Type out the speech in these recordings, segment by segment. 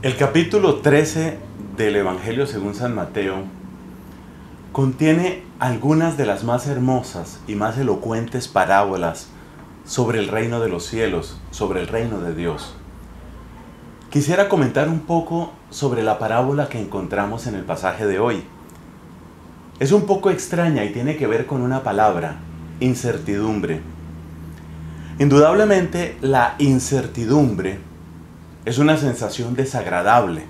El capítulo 13 del Evangelio según San Mateo contiene algunas de las más hermosas y más elocuentes parábolas sobre el reino de los cielos, sobre el reino de Dios. Quisiera comentar un poco sobre la parábola que encontramos en el pasaje de hoy. Es un poco extraña y tiene que ver con una palabra, incertidumbre. Indudablemente la incertidumbre es una sensación desagradable.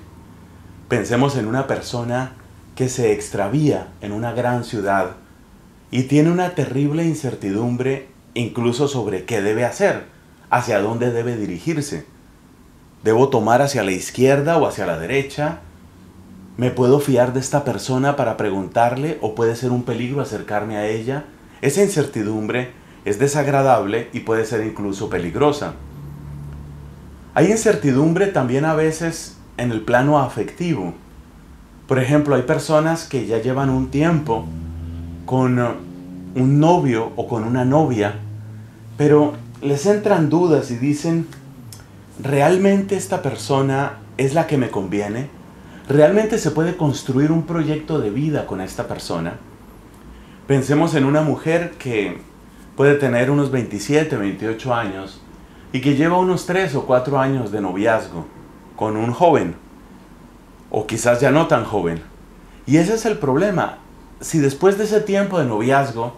Pensemos en una persona que se extravía en una gran ciudad y tiene una terrible incertidumbre incluso sobre qué debe hacer, hacia dónde debe dirigirse. ¿Debo tomar hacia la izquierda o hacia la derecha? ¿Me puedo fiar de esta persona para preguntarle o puede ser un peligro acercarme a ella? Esa incertidumbre es desagradable y puede ser incluso peligrosa. Hay incertidumbre también a veces en el plano afectivo. Por ejemplo, hay personas que ya llevan un tiempo con un novio o con una novia, pero les entran dudas y dicen, ¿realmente esta persona es la que me conviene? ¿Realmente se puede construir un proyecto de vida con esta persona? Pensemos en una mujer que puede tener unos 27, 28 años, y que lleva unos 3 o 4 años de noviazgo con un joven, o quizás ya no tan joven. Y ese es el problema. Si después de ese tiempo de noviazgo,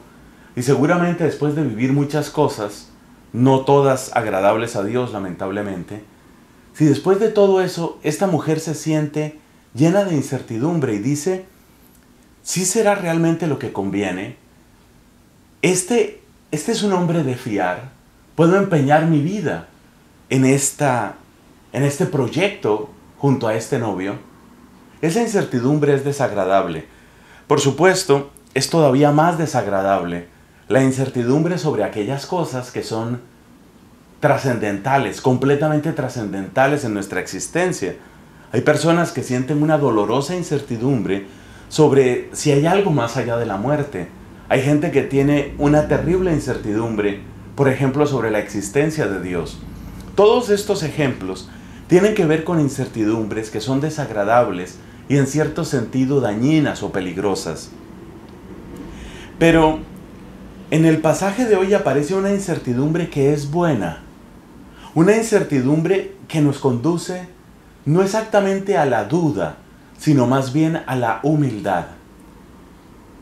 y seguramente después de vivir muchas cosas, no todas agradables a Dios, lamentablemente, si después de todo eso, esta mujer se siente llena de incertidumbre y dice, ¿sí será realmente lo que conviene? Este es un hombre de fiar. ¿Puedo empeñar mi vida en este proyecto junto a este novio? Esa incertidumbre es desagradable. Por supuesto, es todavía más desagradable la incertidumbre sobre aquellas cosas que son trascendentales, completamente trascendentales en nuestra existencia. Hay personas que sienten una dolorosa incertidumbre sobre si hay algo más allá de la muerte. Hay gente que tiene una terrible incertidumbre, por ejemplo, sobre la existencia de Dios. Todos estos ejemplos tienen que ver con incertidumbres que son desagradables y en cierto sentido dañinas o peligrosas. Pero en el pasaje de hoy aparece una incertidumbre que es buena, una incertidumbre que nos conduce no exactamente a la duda, sino más bien a la humildad.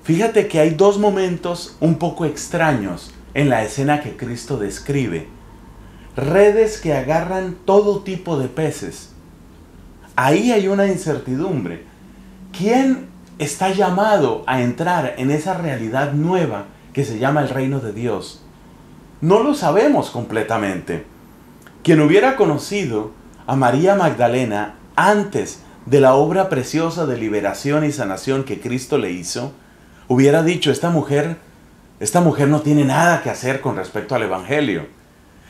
Fíjate que hay dos momentos un poco extraños en la escena que Cristo describe. Redes que agarran todo tipo de peces. Ahí hay una incertidumbre. ¿Quién está llamado a entrar en esa realidad nueva que se llama el reino de Dios? No lo sabemos completamente. Quien hubiera conocido a María Magdalena antes de la obra preciosa de liberación y sanación que Cristo le hizo, hubiera dicho, esta mujer no tiene nada que hacer con respecto al Evangelio.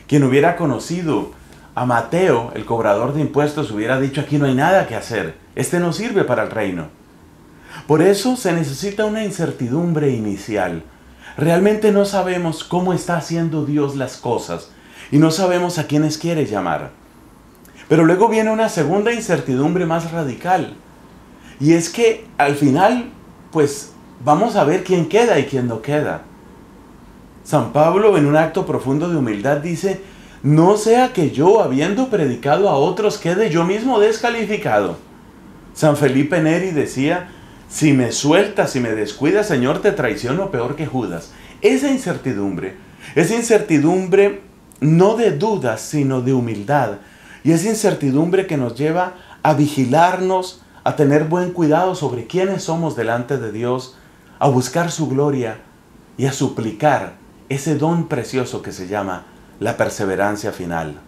Quien hubiera conocido a Mateo, el cobrador de impuestos, hubiera dicho, aquí no hay nada que hacer. Este no sirve para el reino. Por eso se necesita una incertidumbre inicial. Realmente no sabemos cómo está haciendo Dios las cosas y no sabemos a quiénes quiere llamar. Pero luego viene una segunda incertidumbre más radical. Y es que al final, pues, vamos a ver quién queda y quién no queda. San Pablo, en un acto profundo de humildad, dice, no sea que yo, habiendo predicado a otros, quede yo mismo descalificado. San Felipe Neri decía, si me sueltas, si me descuidas, Señor, te traiciono peor que Judas. Esa incertidumbre no de dudas, sino de humildad. Y esa incertidumbre que nos lleva a vigilarnos, a tener buen cuidado sobre quiénes somos delante de Dios, a buscar su gloria y a suplicar ese don precioso que se llama la perseverancia final.